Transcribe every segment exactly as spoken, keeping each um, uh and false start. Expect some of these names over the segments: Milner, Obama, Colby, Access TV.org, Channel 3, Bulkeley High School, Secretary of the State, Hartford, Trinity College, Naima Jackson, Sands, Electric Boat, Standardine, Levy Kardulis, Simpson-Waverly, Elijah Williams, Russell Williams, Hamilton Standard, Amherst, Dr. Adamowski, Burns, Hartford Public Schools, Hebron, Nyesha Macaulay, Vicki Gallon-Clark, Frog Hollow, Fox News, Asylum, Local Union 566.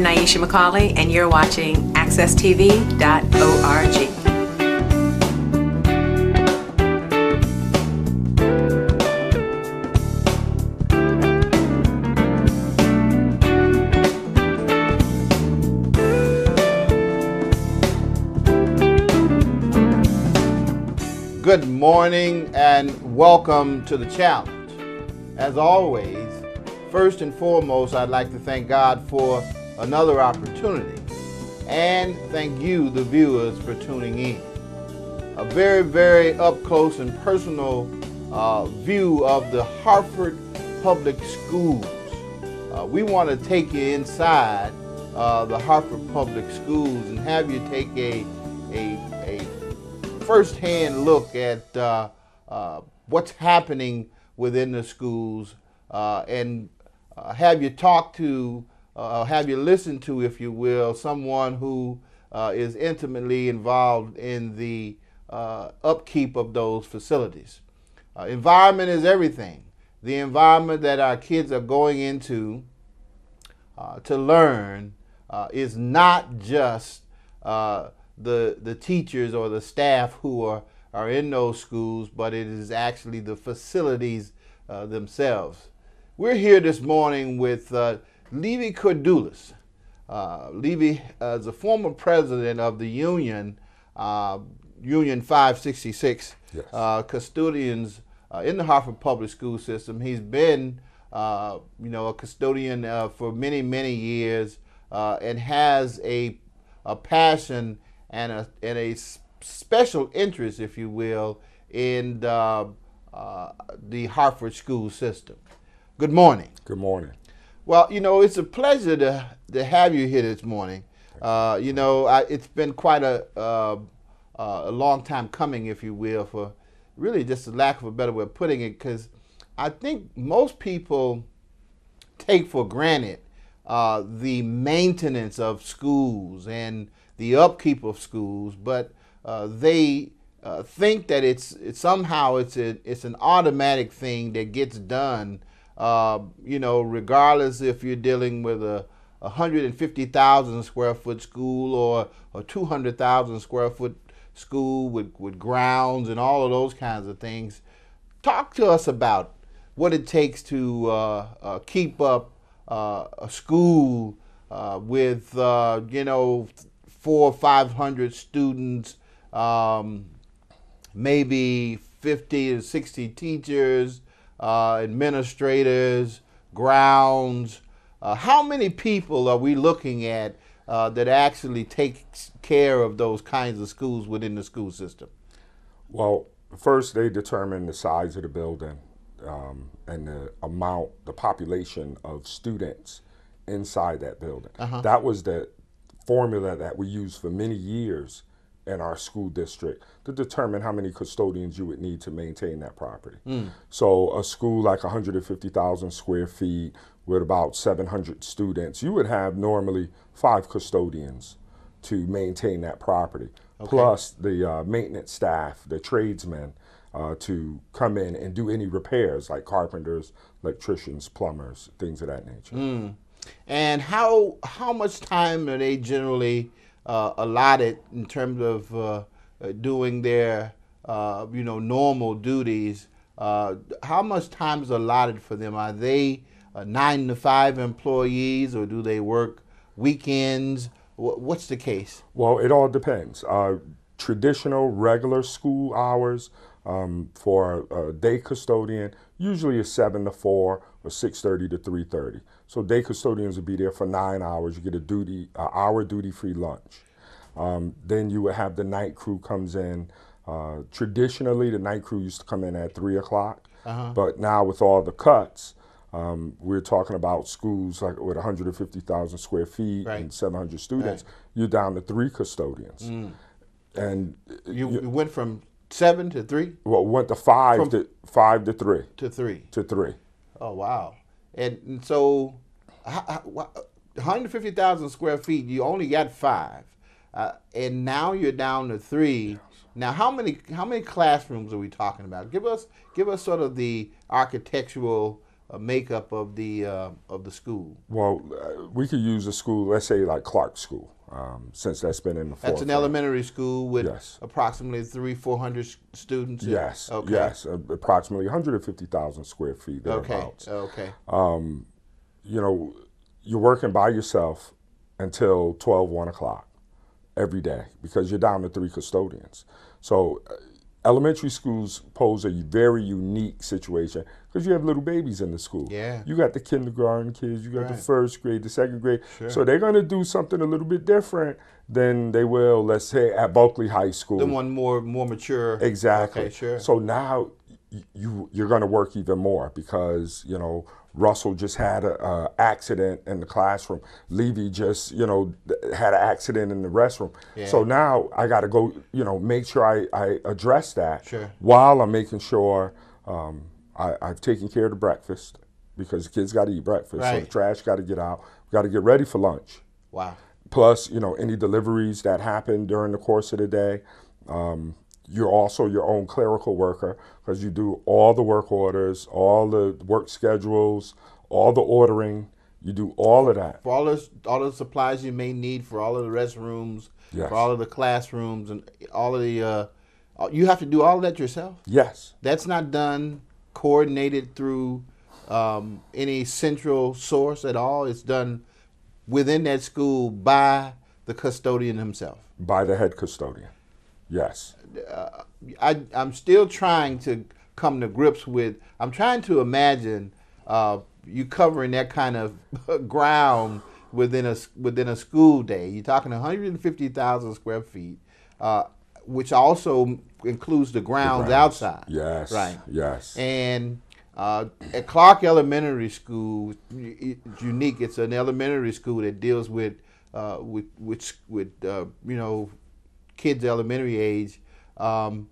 I'm Nyesha Macaulay, and you're watching Access T V dot org. Good morning and welcome to the challenge. As always, first and foremost, I'd like to thank God for another opportunity and thank you, the viewers, for tuning in. A very, very up-close and personal uh, view of the Hartford Public Schools. Uh, we want to take you inside uh, the Hartford Public Schools and have you take a, a first-hand look at uh, uh, what's happening within the schools uh, and uh, have you talk to, uh, have you listen to, if you will, someone who uh, is intimately involved in the uh, upkeep of those facilities. Uh, environment is everything. The environment that our kids are going into uh, to learn uh, is not just uh, the the teachers or the staff who are are in those schools, but it is actually the facilities uh, themselves. We're here this morning with uh, Levy Kardulis. Uh, Levy uh, is a former president of the union, uh, Union five sixty-six, yes. uh, custodians uh, in the Hartford Public School System. He's been, uh, you know, a custodian uh, for many, many years uh, and has a a passion and a, and a special interest, if you will, in uh, uh, the Hartford school system. Good morning. Good morning. Well, you know, it's a pleasure to, to have you here this morning. Uh, you know, I, it's been quite a, uh, uh, a long time coming, if you will, for really just a lack of a better way of putting it, because I think most people take for granted uh, the maintenance of schools and the upkeep of schools, but uh, they uh, think that it's, it's somehow it's a, it's an automatic thing that gets done, uh, you know, regardless if you're dealing with a one hundred fifty thousand square foot school or a two hundred thousand square foot school with, with grounds and all of those kinds of things. Talk to us about what it takes to uh, uh, keep up uh, a school uh, with, uh, you know, four or five hundred students, um, maybe fifty to sixty teachers, uh, administrators, grounds. Uh, how many people are we looking at uh, that actually takes care of those kinds of schools within the school system? Well, first they determine the size of the building um, and the amount, the population of students inside that building. Uh-huh. That was the formula that we used for many years in our school district to determine how many custodians you would need to maintain that property. Mm. So a school like one hundred fifty thousand square feet with about seven hundred students, you would have normally five custodians to maintain that property, okay, plus the uh, maintenance staff, the tradesmen, uh, to come in and do any repairs like carpenters, electricians, plumbers, things of that nature. Mm. And how how much time are they generally uh, allotted in terms of uh, doing their uh, you know normal duties? Uh, how much time is allotted for them? Are they uh, nine to five employees, or do they work weekends? W what's the case? Well, it all depends. Uh, traditional regular school hours um, for a day custodian usually is seven to four or six thirty to three thirty. So day custodians would be there for nine hours. You get a duty, uh, hour duty-free lunch. Um, then you would have the night crew comes in. Uh, traditionally, the night crew used to come in at three o'clock. Uh-huh. But now with all the cuts, um, we're talking about schools like with one hundred fifty thousand square feet, right, and seven hundred students. Right. You're down to three custodians, mm, and you, you, you went from seven to three. Well, went to five from to five to three. To three. To three. Oh wow. And so, one hundred fifty thousand square feet, you only got five, uh, and now you're down to three. Yes. Now, how many how many classrooms are we talking about? Give us give us sort of the architectural uh, makeup of the uh, of the school? Well, uh, we could use a school, let's say like Clark School, um, since that's been in the forefront. That's an elementary school with yes. approximately three, four hundred students. Yes, okay. yes, uh, approximately one hundred and fifty thousand square feet thereabouts. Okay, okay. Um, you know, you're working by yourself until twelve, one o'clock every day because you're down to three custodians. So. Uh, Elementary schools pose a very unique situation because you have little babies in the school. Yeah. You got the kindergarten kids, you got right. the first grade, the second grade. Sure. So they're going to do something a little bit different than they will, let's say, at Bulkeley High School. The one more more mature. Exactly. Okay, sure. So now you, you're going to work even more because, you know, Russell just had an accident in the classroom. Levy just, you know, had an accident in the restroom. Yeah. So now I got to go, you know, make sure I, I address that sure. while I'm making sure um, I, I've taken care of the breakfast because the kids got to eat breakfast. Right. So the trash got to get out. We got to get ready for lunch. Wow. Plus, you know, any deliveries that happen during the course of the day. Um, You're also your own clerical worker because you do all the work orders, all the work schedules, all the ordering. You do all of that. For all, this, all the supplies you may need for all of the restrooms, yes. for all of the classrooms, and all of the, uh, you have to do all of that yourself? Yes. That's not done coordinated through um, any central source at all? It's done within that school by the custodian himself? By the head custodian. Yes. Uh, I, I'm still trying to come to grips with, I'm trying to imagine uh, you covering that kind of ground within a, within a school day. You're talking one hundred fifty thousand square feet, uh, which also includes the grounds, the grounds outside. Yes. Right. Yes. And uh, at Clark Elementary School, it's unique. It's an elementary school that deals with, uh, with, with, with uh, you know, kids elementary age. um,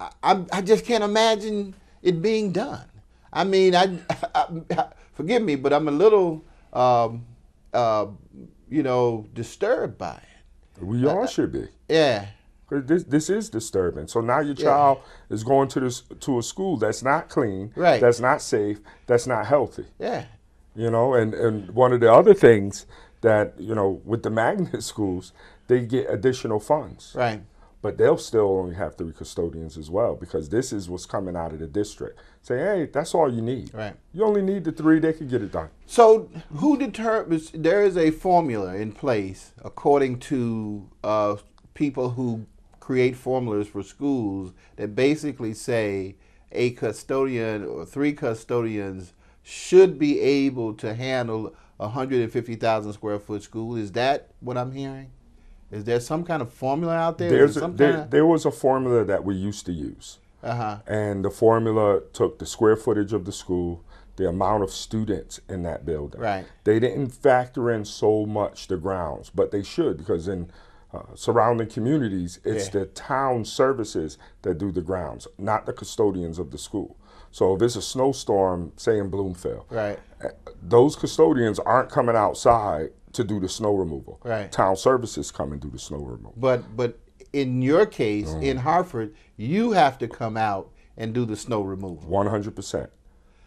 I, I, I just can't imagine it being done. I mean, I, I, I forgive me, but I'm a little, um, uh, you know, disturbed by it. We all I, should be. Yeah. This, this is disturbing. So now your child yeah. is going to this to a school that's not clean, right. that's not safe, that's not healthy. Yeah. You know, and, and one of the other things that, you know, with the magnet schools, they get additional funds. Right. But they'll still only have three custodians as well because this is what's coming out of the district. Say, hey, that's all you need. Right. You only need the three, they can get it done. So who determines, there is a formula in place according to uh, people who create formulas for schools that basically say a custodian or three custodians should be able to handle a one hundred fifty thousand square foot school. Is that what I'm hearing? Is there some kind of formula out there? There's a, there, of... there was a formula that we used to use. Uh-huh. And the formula took the square footage of the school, the amount of students in that building. Right. They didn't factor in so much the grounds, but they should because in uh, surrounding communities, it's yeah. the town services that do the grounds, not the custodians of the school. So if it's a snowstorm, say in Bloomfield, right. those custodians aren't coming outside to do the snow removal. Right. Town services come and do the snow removal. But but in your case, mm. in Hartford, you have to come out and do the snow removal. one hundred percent.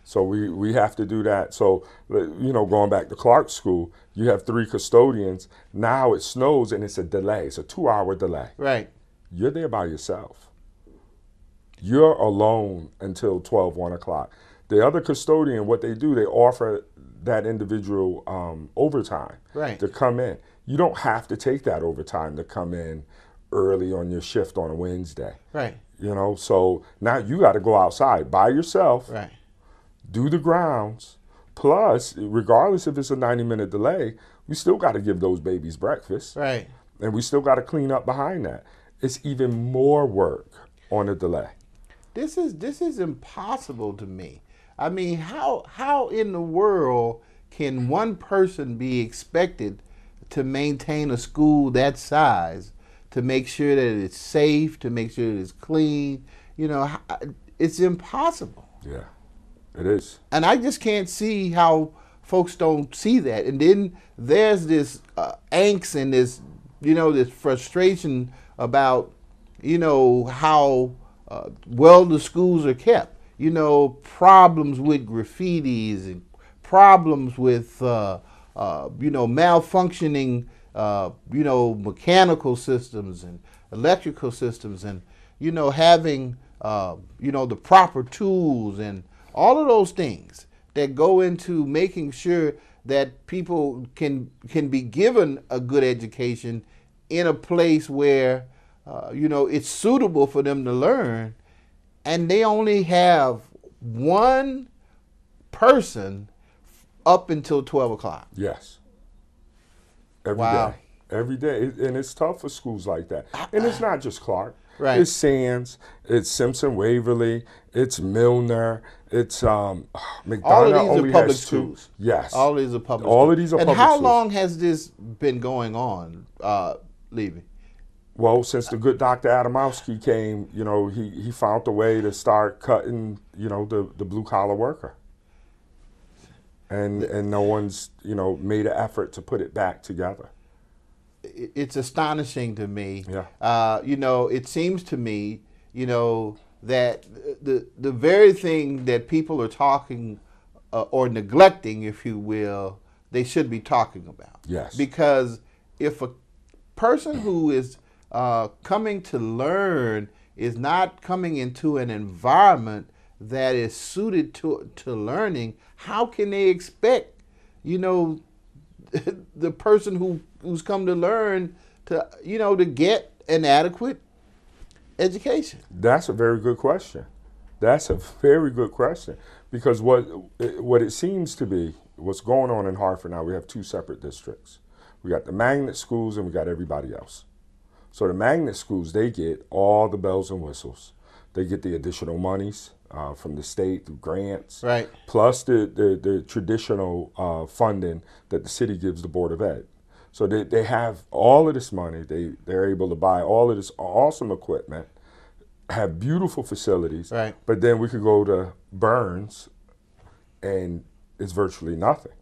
So we, we have to do that. So, you know, going back to Clark School, you have three custodians. Now it snows and it's a delay. It's a two-hour delay. Right. You're there by yourself. You're alone until twelve, one o'clock. The other custodian, what they do, they offer that individual um, overtime right. to come in. You don't have to take that overtime to come in early on your shift on a Wednesday. Right. You know, so now you got to go outside by yourself, right. do the grounds, plus, regardless if it's a ninety minute delay, we still got to give those babies breakfast. Right. And we still got to clean up behind that. It's even more work on a delay. This is, this is impossible to me. I mean, how how in the world can one person be expected to maintain a school that size, to make sure that it's safe, to make sure that it's clean? You know, it's impossible. Yeah, it is. And I just can't see how folks don't see that. And then there's this uh, angst and this, you know, this frustration about, you know, how uh, well the schools are kept. you know, problems with graffitis and problems with, uh, uh, you know, malfunctioning, uh, you know, mechanical systems and electrical systems and, you know, having, uh, you know, the proper tools and all of those things that go into making sure that people can can be given a good education in a place where, uh, you know, it's suitable for them to learn, and they only have one person up until twelve o'clock. Yes. Every wow. day. Every day. And it's tough for schools like that. And it's not just Clark. Right. It's Sands, it's Simpson-Waverly, it's Milner, it's um, McDonough. All of these only are public schools. Two. Yes. All of these are public All schools. Of these are and public schools. And how long has this been going on, uh, Levy? Well, since the good Doctor Adamowski came, you know, he, he found a way to start cutting, you know, the, the blue-collar worker. And, the, and no one's, you know, made an effort to put it back together. It's astonishing to me. Yeah. Uh, you know, it seems to me, you know, that the the very thing that people are talking uh, or neglecting, if you will, they should be talking about. Yes. Because if a person who is uh, coming to learn is not coming into an environment that is suited to to learning, how can they expect, you know, the person who who's come to learn to, you know, to get an adequate education? That's a very good question. That's a very good question. Because what, what it seems to be, what's going on in Hartford now, we have two separate districts. We got the magnet schools and we got everybody else. So the magnet schools, they get all the bells and whistles. They get the additional monies uh, from the state through grants, right? Plus the, the, the traditional uh, funding that the city gives the Board of Ed. So they, they have all of this money. They, they're able to buy all of this awesome equipment, have beautiful facilities, right? But then we could go to Burns and it's virtually nothing.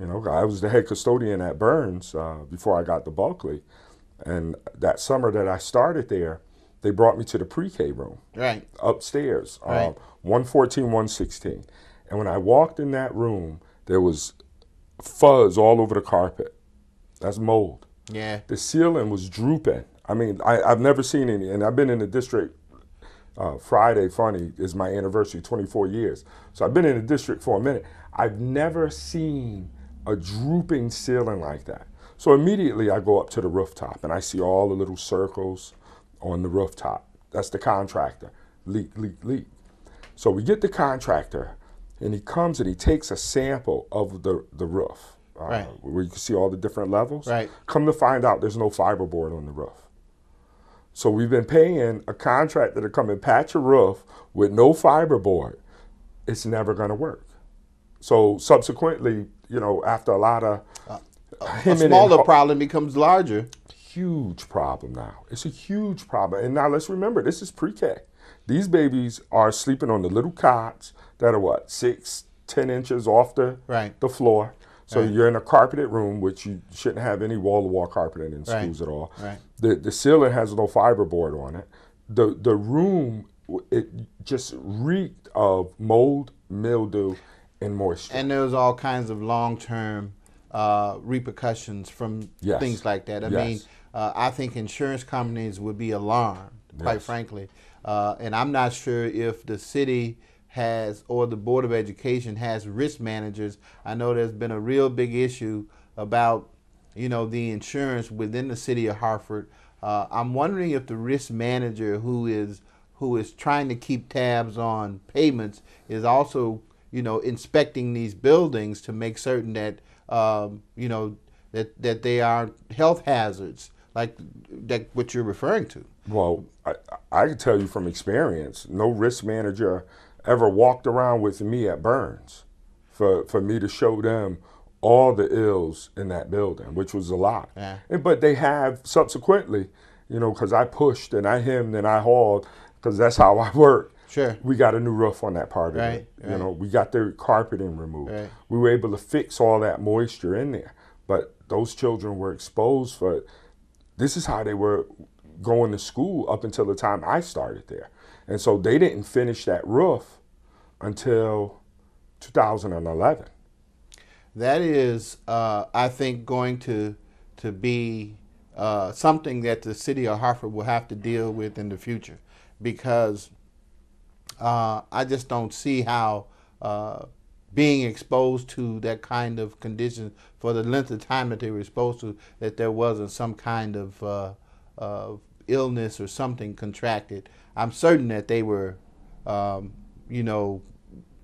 You know, I was the head custodian at Burns uh, before I got to Bulkeley. And that summer that I started there, they brought me to the pre-K room, right? Upstairs, right. Um, one fourteen, one sixteen. And when I walked in that room, there was fuzz all over the carpet. That's mold. Yeah. The ceiling was drooping. I mean, I, I've never seen any, and I've been in the district, uh, Friday, funny, is my anniversary, twenty-four years. So I've been in the district for a minute. I've never seen a drooping ceiling like that. So immediately I go up to the rooftop and I see all the little circles on the rooftop. That's the contractor. Leak, leak, leak. So we get the contractor and he comes and he takes a sample of the, the roof. Uh, right. Where you can see all the different levels. Right. Come to find out, there's no fiberboard on the roof. So we've been paying a contractor to come and patch a roof with no fiberboard. It's never going to work. So subsequently, you know, after a lot of uh, a, a smaller problem becomes larger. Huge problem now. It's a huge problem. And now let's remember, this is pre-K. These babies are sleeping on the little cots that are what, six, ten inches off the right. the floor. So right. you're in a carpeted room, which you shouldn't have any wall-to-wall carpeting in right. schools at all. Right. The the ceiling has no fiberboard on it. The the room, it just reeked of mold, mildew, and moisture. And there's all kinds of long-term uh, repercussions from yes. things like that. I yes. mean, uh, I think insurance companies would be alarmed, quite yes. frankly. Uh, and I'm not sure if the city has, or the Board of Education has, risk managers. I know there's been a real big issue about, you know, the insurance within the city of Hartford. Uh, I'm wondering if the risk manager who is who is trying to keep tabs on payments is also, you know, inspecting these buildings to make certain that, um, you know, that that they are health hazards like that what you're referring to. Well, I, I can tell you from experience, no risk manager ever walked around with me at Burns for, for me to show them all the ills in that building, which was a lot. Yeah. And, but they have subsequently, you know, because I pushed and I hemmed and I hauled, because that's how I work. Sure. We got a new roof on that part of right, it. Right. You know, we got the carpeting removed. Right. We were able to fix all that moisture in there. But those children were exposed for, this is how they were going to school up until the time I started there. And so they didn't finish that roof until two thousand eleven. That is, uh, I think, going to, to be uh, something that the city of Hartford will have to deal with in the future, because uh, I just don't see how uh, being exposed to that kind of condition for the length of time that they were exposed to, that there wasn't some kind of uh, uh, illness or something contracted. I'm certain that they were, um, you know,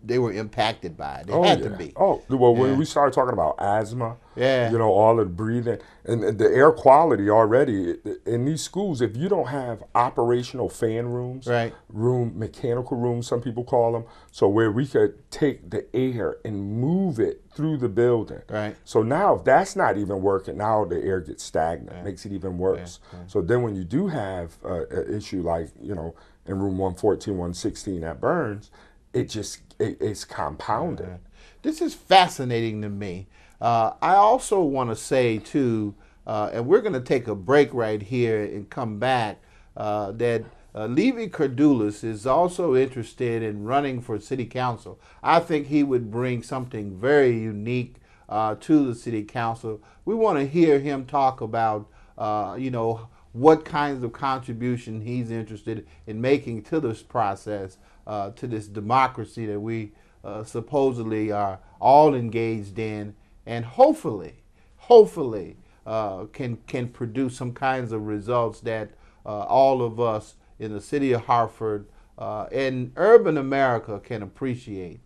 they were impacted by it. They oh, had yeah. to be. Oh, well, yeah. when we started talking about asthma, yeah. you know, all the breathing, and the air quality already in these schools, if you don't have operational fan rooms, right. room, mechanical rooms, some people call them, so where we could take the air and move it through the building. Right. So now if that's not even working, now the air gets stagnant, yeah. makes it even worse. Yeah. Yeah. So then when you do have uh, an issue like, you know, in room one fourteen, one sixteen at Burns, it just, it, it's compounded. Right. This is fascinating to me. Uh, I also want to say too, uh, and we're going to take a break right here and come back, uh, that uh, Levy Kardulis is also interested in running for city council. I think he would bring something very unique uh, to the city council. We want to hear him talk about, uh, you know, what kinds of contribution he's interested in making to this process. Uh, to this democracy that we uh, supposedly are all engaged in, and hopefully, hopefully uh, can, can produce some kinds of results that uh, all of us in the city of Hartford uh, and urban America can appreciate.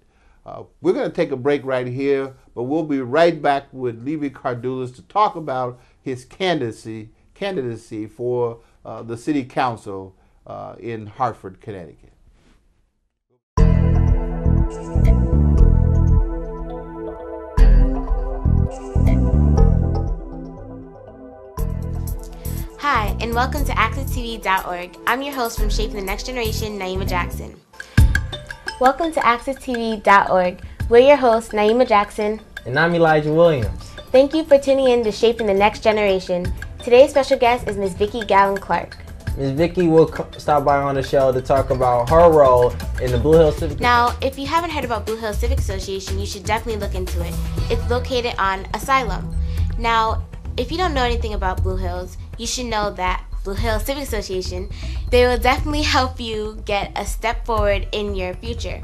Uh, we're going to take a break right here, but we'll be right back with Levy Kardulis to talk about his candidacy, candidacy for uh, the city council uh, in Hartford, Connecticut. Hi, and welcome to Access T V dot org. I'm your host from Shaping the Next Generation, Naima Jackson. Welcome to Access T V dot org. We're your hosts, Naima Jackson. And I'm Elijah Williams. Thank you for tuning in to Shaping the Next Generation. Today's special guest is Miz Vicki Gallon-Clark. Miz Vicki will stop by on the show to talk about her role in the Blue Hills Civic Association. Now, if you haven't heard about Blue Hills Civic Association, you should definitely look into it. It's located on Asylum. Now, if you don't know anything about Blue Hills, you should know that Blue Hills Civic Association, they will definitely help you get a step forward in your future.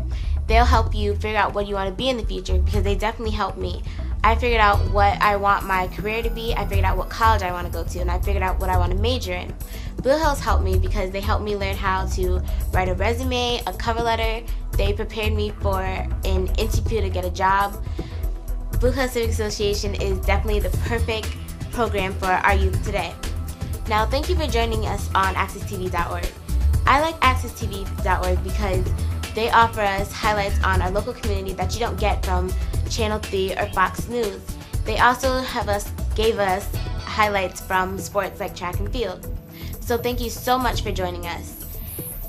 They'll help you figure out what you want to be in the future, because they definitely helped me. I figured out what I want my career to be, I figured out what college I want to go to, and I figured out what I want to major in. Blue Hills helped me because they helped me learn how to write a resume, a cover letter. They prepared me for an interview to get a job. Blue Hills Civic Association is definitely the perfect program for our youth today. Now, thank you for joining us on access T V dot org. I like access T V dot org because they offer us highlights on our local community that you don't get from Channel three or Fox News. They also have us gave us highlights from sports like track and field. So thank you so much for joining us.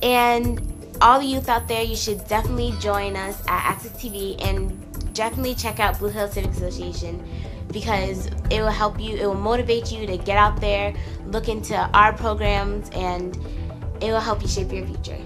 And all the youth out there, you should definitely join us at Access T V and definitely check out Blue Hills Civic Association, because it will help you, it will motivate you to get out there, look into our programs, and it will help you shape your future.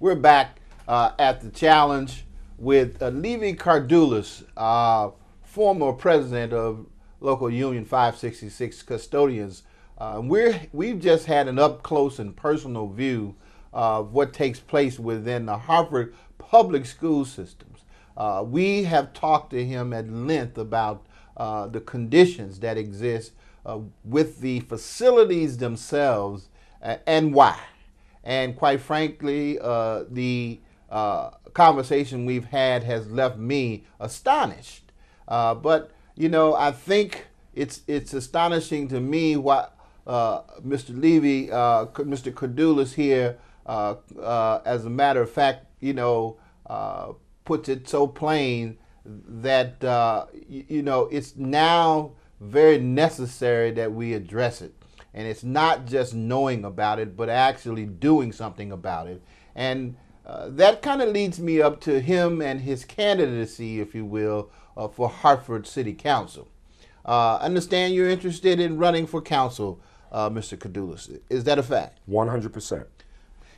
We're back uh, at the challenge with uh, Levy Kardulis, uh, former president of Local Union five sixty-six Custodians. Uh, we're, we've just had an up-close and personal view of what takes place within the Hartford public school systems. Uh, we have talked to him at length about uh, the conditions that exist uh, with the facilities themselves uh, and why. And quite frankly, uh, the uh, conversation we've had has left me astonished. Uh, but, you know, I think it's, it's astonishing to me what uh, Mister Levy, uh, Mister Kardulis here, uh, uh, as a matter of fact, you know, uh, puts it so plain that, uh, you, you know, it's now very necessary that we address it. And it's not just knowing about it, but actually doing something about it. And uh, that kind of leads me up to him and his candidacy, if you will, uh, for Hartford City Council. Uh, understand you're interested in running for council, uh, Mister Kardulis. Is that a fact? one hundred percent.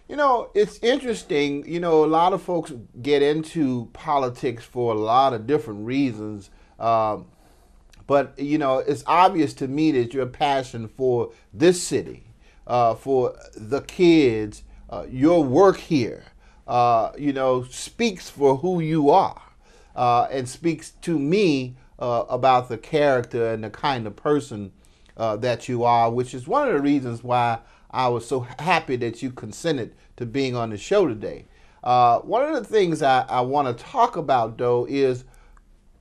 You know, it's interesting. You know, a lot of folks get into politics for a lot of different reasons. Um, but, you know, it's obvious to me that your passion for this city, uh, for the kids, uh, your work here, uh, you know, speaks for who you are uh, and speaks to me uh, about the character and the kind of person uh, that you are, which is one of the reasons why I was so happy that you consented to being on the show today. Uh, one of the things I, I want to talk about, though, is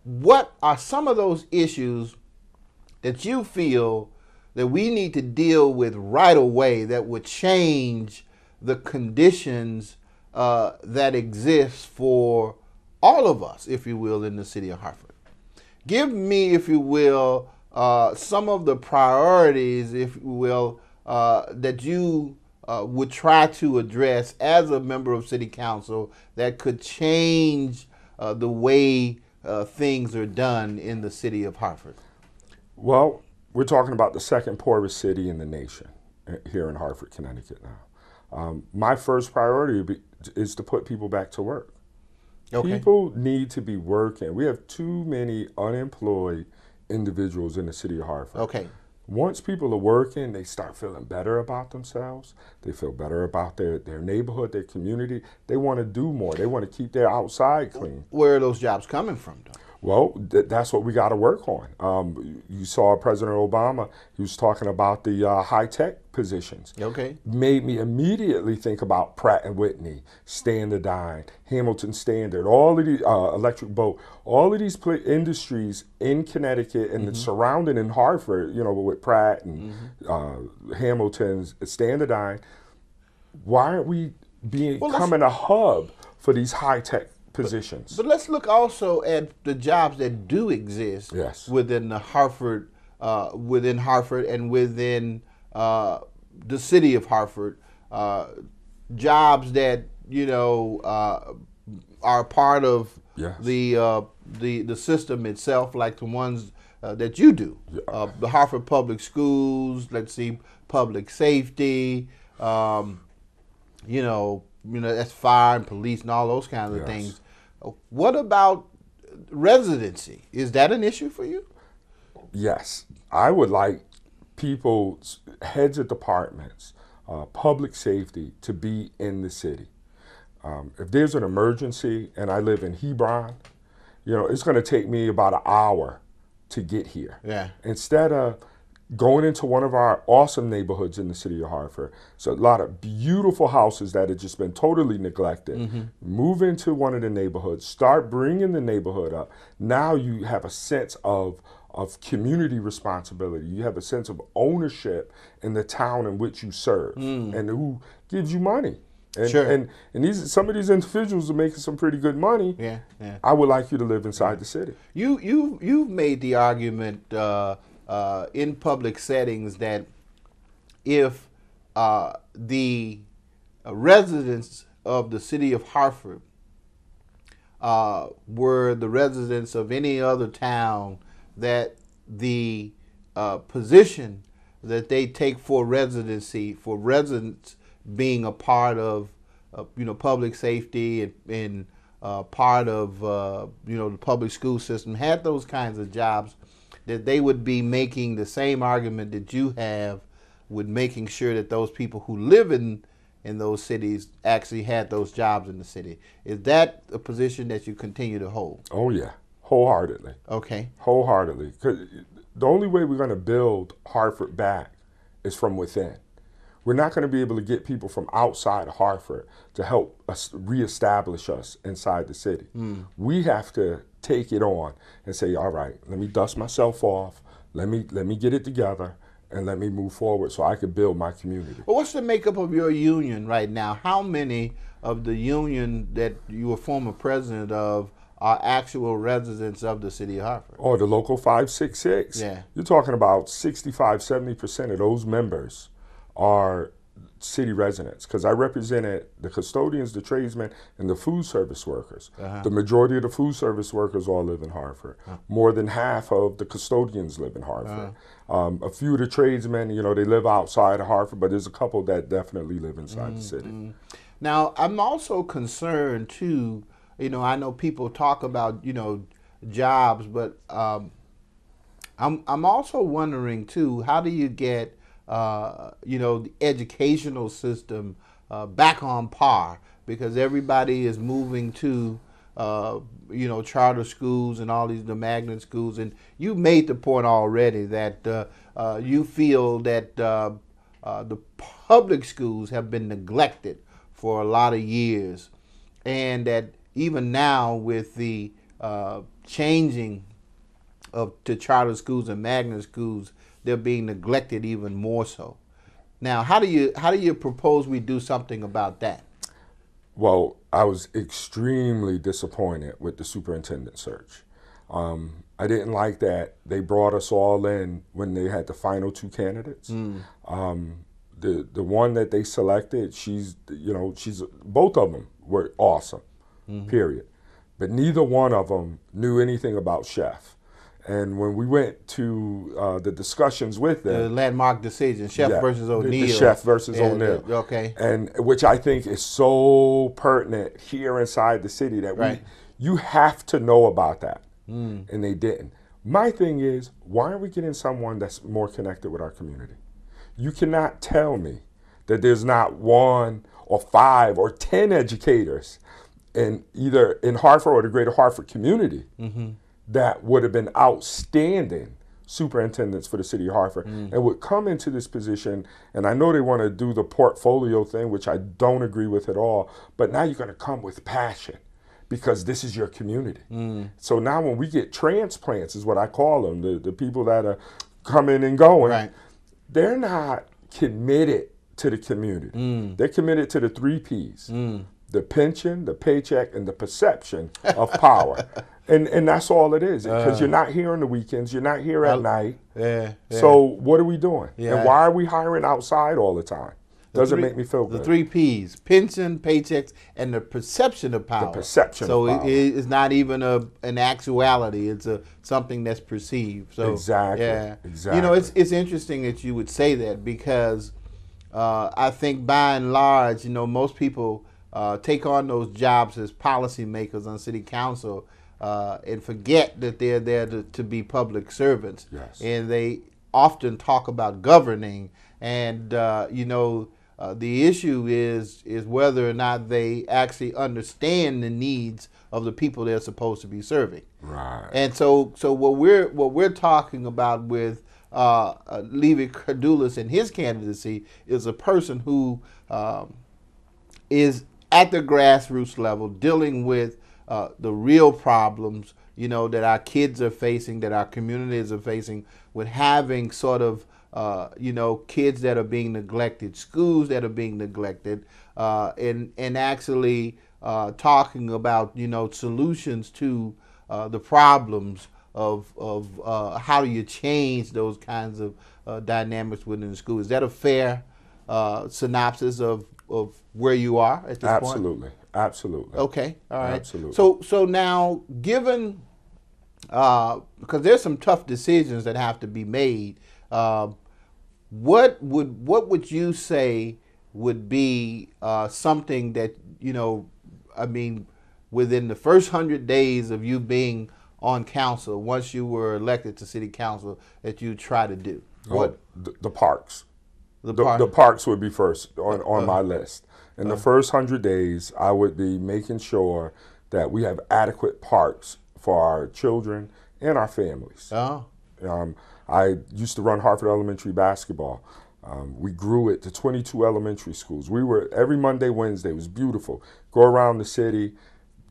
what are some of those issues that you feel that we need to deal with right away that would change the conditions uh, that exist for all of us, if you will, in the city of Hartford. Give me, if you will, uh, some of the priorities, if you will, Uh, that you uh, would try to address as a member of City Council that could change uh, the way uh, things are done in the city of Hartford? Well, we're talking about the second poorest city in the nation here in Hartford, Connecticut now. Um, my first priority is to put people back to work. Okay. People need to be working. We have too many unemployed individuals in the city of Hartford. Okay. Once people are working, they start feeling better about themselves. They feel better about their, their neighborhood, their community. They want to do more. They want to keep their outside clean. Where are those jobs coming from, though? Well, th that's what we got to work on. Um, you saw President Obama, he was talking about the uh, high-tech positions. Okay. Made me immediately think about Pratt and Whitney, Standardine, Hamilton Standard, all of the uh, Electric Boat, all of these industries in Connecticut and mm-hmm. the surrounding in Hartford, you know, with Pratt and mm-hmm. uh, Hamilton's, Standardine. Why aren't we being, well, becoming a hub for these high-tech positions? But, but let's look also at the jobs that do exist yes. within the Hartford, uh, within Hartford and within uh, the city of Hartford, uh, jobs that, you know, uh, are part of yes. the, uh, the, the system itself, like the ones uh, that you do. Yeah. Uh, the Hartford Public Schools, let's see, public safety, um, you know, you know, that's fire and police and all those kinds of yes. things. What about residency? Is that an issue for you? Yes. I would like people, heads of departments, uh, public safety, to be in the city. Um, if there's an emergency and I live in Hebron, you know, it's going to take me about an hour to get here. Yeah. Instead of going into one of our awesome neighborhoods in the city of Hartford. So a lot of beautiful houses that have just been totally neglected. Mm-hmm. Move into one of the neighborhoods, start bringing the neighborhood up. Now you have a sense of, of community responsibility. You have a sense of ownership in the town in which you serve mm. and who gives you money. And, sure. and, and these, some of these individuals are making some pretty good money. Yeah, yeah. I would like you to live inside the city. You, you, you've made the argument uh, Uh, in public settings that if uh, the uh, residents of the city of Hartford uh, were the residents of any other town, that the uh, position that they take for residency, for residents being a part of, uh, you know, public safety and, and uh, part of, uh, you know, the public school system, had those kinds of jobs, that they would be making the same argument that you have with making sure that those people who live in, in those cities actually had those jobs in the city. Is that a position that you continue to hold? Oh, yeah. Wholeheartedly. Okay. Wholeheartedly. 'Cause the only way we're going to build Hartford back is from within. We're not going to be able to get people from outside of Hartford to help us reestablish us inside the city. Mm. We have to take it on and say, all right, let me dust myself off, let me let me get it together, and let me move forward so I can build my community. Well, what's the makeup of your union right now? How many of the union that you were former president of are actual residents of the city of Hartford. Or the local five six six. Yeah. You're talking about sixty-five, seventy percent of those members are city residents, because I represented the custodians, the tradesmen, and the food service workers. Uh-huh. The majority of the food service workers all live in Hartford. Uh-huh. More than half of the custodians live in Hartford. Uh-huh. um, a few of the tradesmen, you know, they live outside of Hartford, but there's a couple that definitely live inside mm-hmm. the city. Now, I'm also concerned too, you know, I know people talk about, you know, jobs, but um, I'm, I'm also wondering too, how do you get Uh, you know, the educational system uh, back on par, because everybody is moving to, uh, you know, charter schools and all these the magnet schools. And you made the point already that uh, uh, you feel that uh, uh, the public schools have been neglected for a lot of years, and that even now with the uh, changing of to charter schools and magnet schools, they're being neglected even more so. Now, how do you how do you propose we do something about that? Well, I was extremely disappointed with the superintendent search. Um, I didn't like that they brought us all in when they had the final two candidates. Mm. Um, the the one that they selected, she's you know she's both of them were awesome, mm-hmm. period. But neither one of them knew anything about Chef. And when we went to uh, the discussions with them, the landmark decision, Chef yeah, versus O'Neill, the Chef versus yeah, O'Neill, yeah, okay, and which I think is so pertinent here inside the city that right. we, you have to know about that, mm. and they didn't. My thing is, why aren't we getting someone that's more connected with our community? You cannot tell me that there's not one or five or ten educators, in either in Hartford or the greater Hartford community. Mm-hmm. that would have been outstanding superintendents for the city of Hartford mm. and would come into this position. And I know they want to do the portfolio thing, which I don't agree with at all, but now you're going to come with passion because this is your community. Mm. So now when we get transplants is what I call them, the, the people that are coming and going, right. they're not committed to the community. Mm. They're committed to the three Ps, mm. the pension, the paycheck, and the perception of power. And and that's all it is, because uh, you're not here on the weekends, you're not here at I, night. Yeah, yeah. So what are we doing? Yeah. And why are we hiring outside all the time? The Doesn't three, make me feel good. The three Ps: pension, paychecks, and the perception of power. The perception. So of power. It, it's not even a an actuality; it's a something that's perceived. So exactly. Yeah. Exactly. You know, it's it's interesting that you would say that, because uh, I think by and large, you know, most people uh, take on those jobs as policymakers on city council. Uh, and forget that they're there to, to be public servants. Yes. And they often talk about governing, and uh, you know uh, the issue is is whether or not they actually understand the needs of the people they're supposed to be serving. Right. And so so what we're what we're talking about with uh, uh, Levy Kardulis and his candidacy is a person who um, is at the grassroots level dealing with Uh, the real problems, you know, that our kids are facing, that our communities are facing, with having sort of, uh, you know, kids that are being neglected, schools that are being neglected, uh, and and actually uh, talking about, you know, solutions to uh, the problems of of uh, how do you change those kinds of uh, dynamics within the school. Is that a fair uh, synopsis of of where you are at this point? Absolutely. Absolutely. Okay. All right. Absolutely. So, so now, given uh, because there's some tough decisions that have to be made, uh, what would what would you say would be uh, something that, you know, I mean, within the first hundred days of you being on council, once you were elected to city council, that you try to do? Oh, what the, the parks. The, the, park. the parks would be first on, on uh, my list. In uh, the first hundred days, I would be making sure that we have adequate parks for our children and our families. Uh, um, I used to run Hartford Elementary basketball. Um, we grew it to twenty-two elementary schools. We were every Monday, Wednesday. It was beautiful. Go around the city.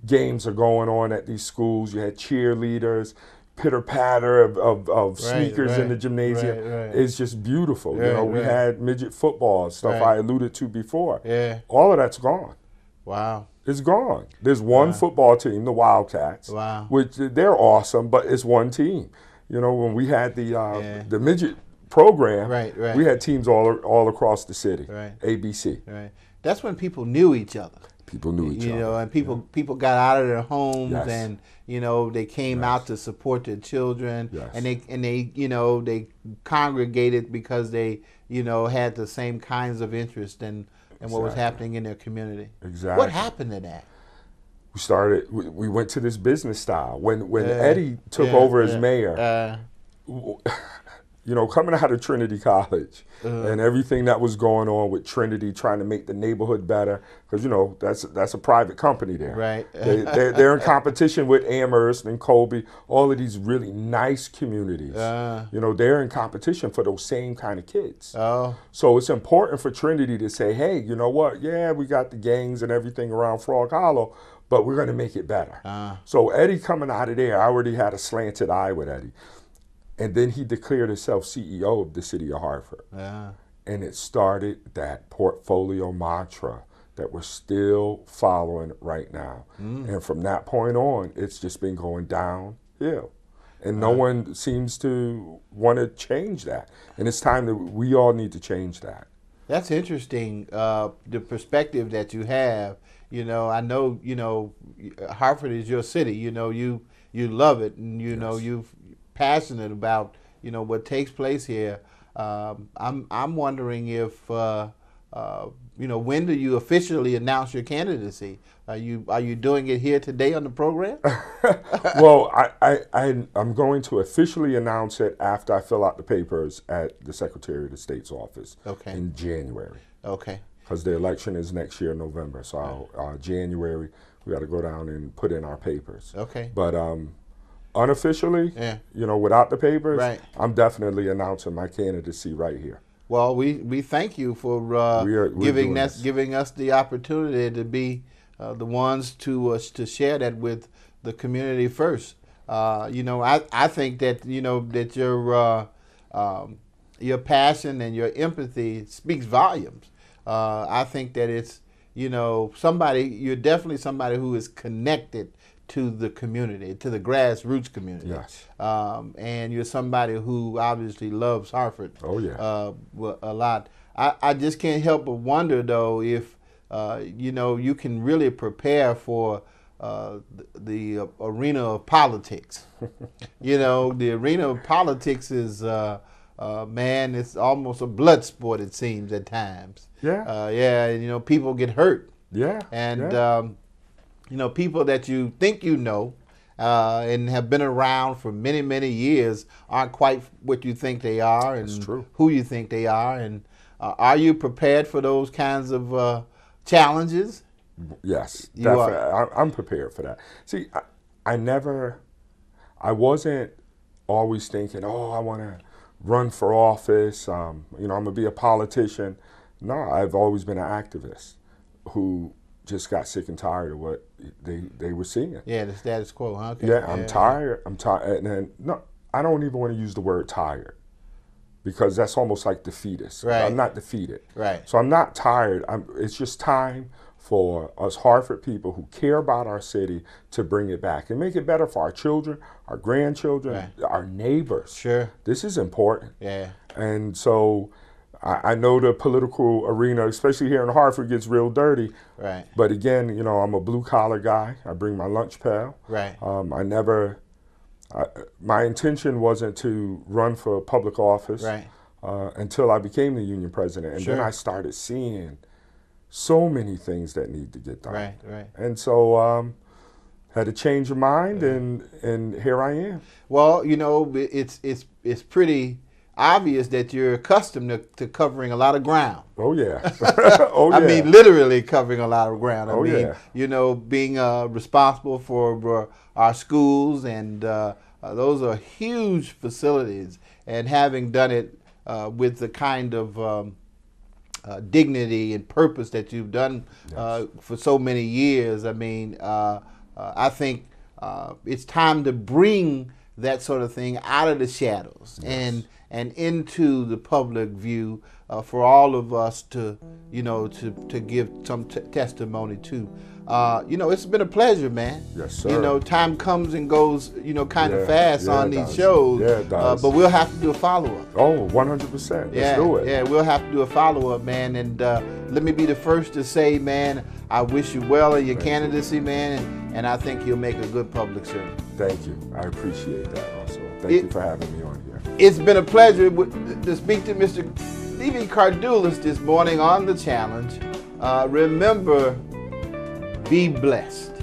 Games are going on at these schools. You had cheerleaders. Pitter patter of, of, of right, sneakers right, in the gymnasium. Right, right. It's just beautiful. Right, you know, we right. had midget football, stuff right. I alluded to before. Yeah. All of that's gone. Wow. It's gone. There's one wow. football team, the Wildcats, wow. which they're awesome, but it's one team. You know, when we had the uh, yeah. the midget program, right, right. we had teams all all across the city. Right. A B C. Right. That's when people knew each other. People knew each you other. You know, and people yeah. people got out of their homes yes. and you know they came yes. out to support their children. Yes. And they and they you know they congregated because they you know had the same kinds of interest and. And what exactly. was happening in their community. Exactly. What happened to that? We started, we, we went to this business style. When when uh, Eddie took yeah, over yeah. as mayor, uh, you know, coming out of Trinity College uh, and everything that was going on with Trinity, trying to make the neighborhood better, because, you know, that's, that's a private company there. Right. they, they're, they're in competition with Amherst and Colby, all of these really nice communities. Uh, you know, they're in competition for those same kind of kids. Oh. So it's important for Trinity to say, hey, you know what? Yeah, we got the gangs and everything around Frog Hollow, but we're going to make it better. Uh, so Eddie coming out of there, I already had a slanted eye with Eddie. And then he declared himself C E O of the city of Hartford. Yeah. And it started that portfolio mantra that we're still following right now. Mm. And from that point on, it's just been going downhill. And no uh, one seems to want to change that. And it's time that we all need to change that. That's interesting, uh, the perspective that you have. You know, I know, you know, Hartford is your city. You know, you, you love it, and you yes. know, you've... passionate about you know what takes place here. Um, I'm I'm wondering if uh, uh, you know when do you officially announce your candidacy? Are you are you doing it here today on the program? Well, I, I I I'm going to officially announce it after I fill out the papers at the Secretary of the State's office. Okay. In January. Okay. Because the election is next year, November. So I'll, uh, January we got to go down and put in our papers. Okay. But um. unofficially, yeah. you know, without the papers, right. I'm definitely announcing my candidacy right here. Well, we, we thank you for uh, we are, giving us giving us the opportunity to be uh, the ones to uh, to share that with the community first. Uh, you know, I, I think that you know that your uh, um, your passion and your empathy speaks volumes. Uh, I think that it's you know somebody you're definitely somebody who is connected to the community, to the grassroots community. Yes. Um, and you're somebody who obviously loves Hartford. Oh, yeah. Uh, a lot. I, I just can't help but wonder, though, if, uh, you know, you can really prepare for uh, the, the arena of politics. You know, the arena of politics is, uh, uh, man, it's almost a blood sport, it seems, at times. Yeah. Uh, yeah, you know, people get hurt. Yeah. And, yeah. Um, you know, people that you think you know uh, and have been around for many, many years aren't quite what you think they are and true. Who you think they are. And uh, are you prepared for those kinds of uh, challenges? Yes, you definitely. Are. I'm prepared for that. See, I, I never, I wasn't always thinking, oh, I want to run for office. Um, you know, I'm going to be a politician. No, I've always been an activist who just got sick and tired of what they they were seeing. Yeah, the status quo, huh? Okay. Yeah, I'm yeah. tired. I'm tired. And then, no, I don't even want to use the word tired because that's almost like defeatist. Right. I'm not defeated. Right. So I'm not tired. I'm, it's just time for us Hartford people who care about our city to bring it back and make it better for our children, our grandchildren, right. our neighbors. Sure. This is important. Yeah. And so... I know the political arena, especially here in Hartford, gets real dirty. Right. But again, you know, I'm a blue-collar guy. I bring my lunch pail. Right. Um, I never, I, my intention wasn't to run for public office right. uh, until I became the union president. And sure. then I started seeing so many things that need to get done. Right, right. And so um, had a change of mind, right. and, and here I am. Well, you know, it's, it's, it's pretty... obvious that you're accustomed to, to covering a lot of ground. Oh yeah. Oh yeah. I mean, literally covering a lot of ground. I oh, mean, yeah. you know, being uh, responsible for uh, our schools and uh, uh, those are huge facilities. And having done it uh, with the kind of um, uh, dignity and purpose that you've done uh, yes. for so many years, I mean, uh, uh, I think uh, it's time to bring that sort of thing out of the shadows yes. and. and into the public view uh, for all of us to, you know, to, to give some t testimony to. Uh, you know, it's been a pleasure, man. Yes, sir. You know, time comes and goes, you know, kind yeah, of fast yeah, on these does. shows. Yeah, it does. Uh, but we'll have to do a follow-up. Oh, one hundred percent. Let's yeah, do it. Yeah, we'll have to do a follow-up, man. And uh, let me be the first to say, man, I wish you well in your Thank candidacy, you. man. And, and I think you'll make a good public servant. Thank you. I appreciate that also. Thank it, you for having me on here. It's been a pleasure to speak to Mister Levy Kardulis this morning on The Challenge. Uh, remember... Be blessed.